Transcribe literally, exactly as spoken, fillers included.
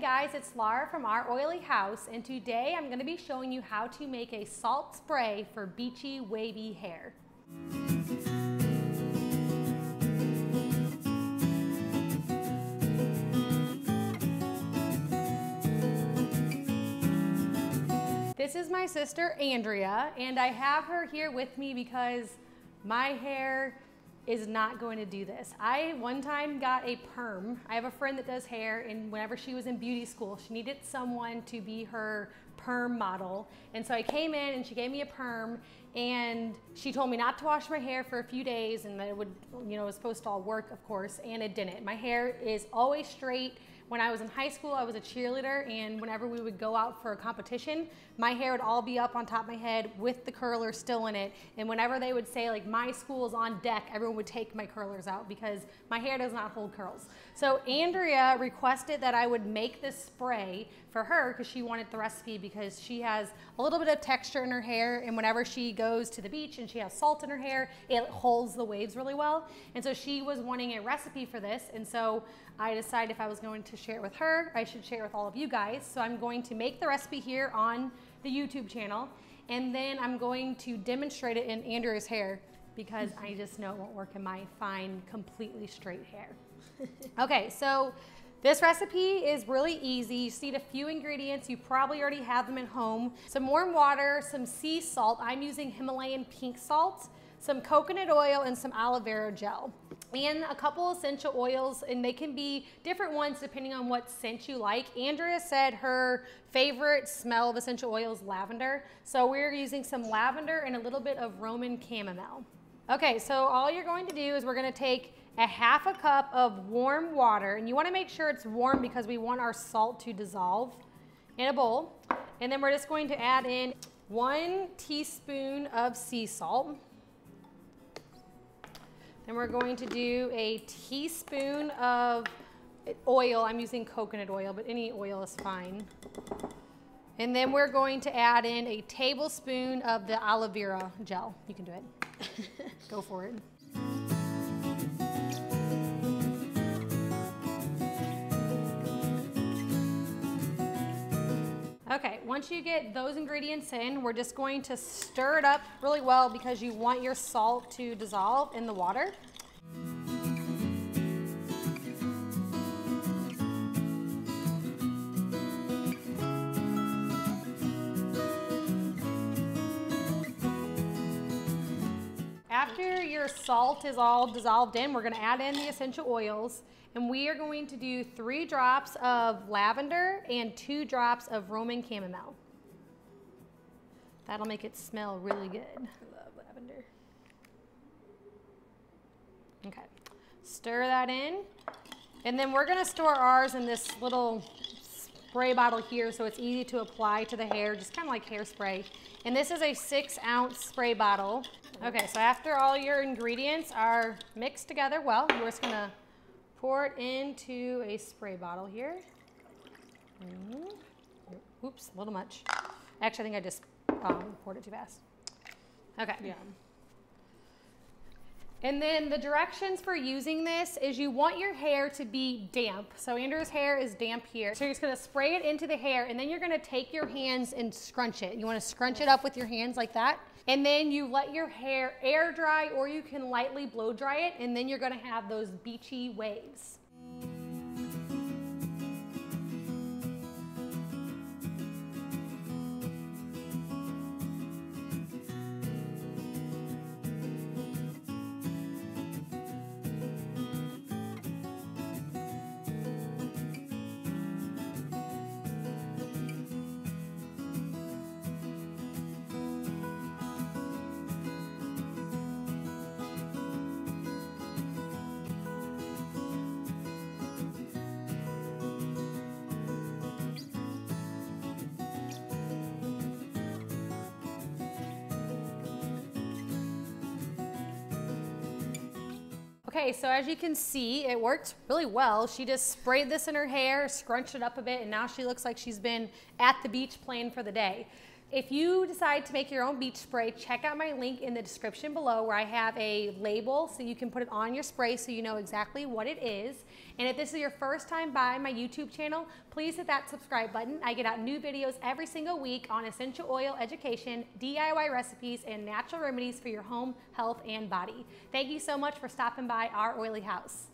guys, it's Lara from Our Oily House, and today I'm going to be showing you how to make a salt spray for beachy, wavy hair. This is my sister Andrea, and I have her here with me because my hair is not going to do this. I one time got a perm. I have a friend that does hair, and whenever she was in beauty school, she needed someone to be her perm model. And so I came in and she gave me a perm, and she told me not to wash my hair for a few days and that it would, you know, it was supposed to all work, of course, and it didn't. My hair is always straight. When I was in high school, I was a cheerleader, and whenever we would go out for a competition, my hair would all be up on top of my head with the curler still in it. And whenever they would say, like, my school's on deck, everyone would take my curlers out because my hair does not hold curls. So Andrea requested that I would make this spray for her because she wanted the recipe, because she has a little bit of texture in her hair, and whenever she goes to the beach and she has salt in her hair, it holds the waves really well. And so she was wanting a recipe for this, and so I decided if I was going to share it with her, I should share it with all of you guys. So I'm going to make the recipe here on the YouTube channel, and then I'm going to demonstrate it in Andrea's hair because I just know it won't work in my fine, completely straight hair. Okay, so this recipe is really easy. You just need a few ingredients. You probably already have them at home. Some warm water, some sea salt. I'm using Himalayan pink salt, some coconut oil, and some aloe vera gel, and a couple essential oils, and they can be different ones depending on what scent you like. Andrea said her favorite smell of essential oil is lavender, so we're using some lavender and a little bit of Roman chamomile. Okay, so all you're going to do is we're going to take a half a cup of warm water, and you want to make sure it's warm because we want our salt to dissolve in a bowl, and then we're just going to add in one teaspoon of sea salt. Then we're going to do a teaspoon of oil. I'm using coconut oil, but any oil is fine. And then we're going to add in a tablespoon of the aloe vera gel. You can do it. Go for it. Okay, once you get those ingredients in, we're just going to stir it up really well because you want your salt to dissolve in the water. After your salt is all dissolved in, we're going to add in the essential oils, and we are going to do three drops of lavender and two drops of Roman chamomile. That'll make it smell really good. I love lavender. Okay, stir that in, and then we're going to store ours in this little spray bottle here so it's easy to apply to the hair, just kind of like hairspray. And this is a six ounce spray bottle. Okay, so after all your ingredients are mixed together well, we're just gonna pour it into a spray bottle here. Mm-hmm. Oops, a little much. Actually, I think I just um, poured it too fast. Okay. Yeah. And then the directions for using this is you want your hair to be damp. So Andrew's hair is damp here. So you're just gonna spray it into the hair, and then you're gonna take your hands and scrunch it. You wanna scrunch it up with your hands like that. And then you let your hair air dry, or you can lightly blow dry it, and then you're gonna have those beachy waves. Okay, so as you can see, it worked really well. She just sprayed this in her hair, scrunched it up a bit, and now she looks like she's been at the beach playing for the day. If you decide to make your own beach spray, check out my link in the description below where I have a label so you can put it on your spray so you know exactly what it is. And if this is your first time by my YouTube channel, please hit that subscribe button. I get out new videos every single week on essential oil education, D I Y recipes, and natural remedies for your home, health, and body. Thank you so much for stopping by Our Oily House.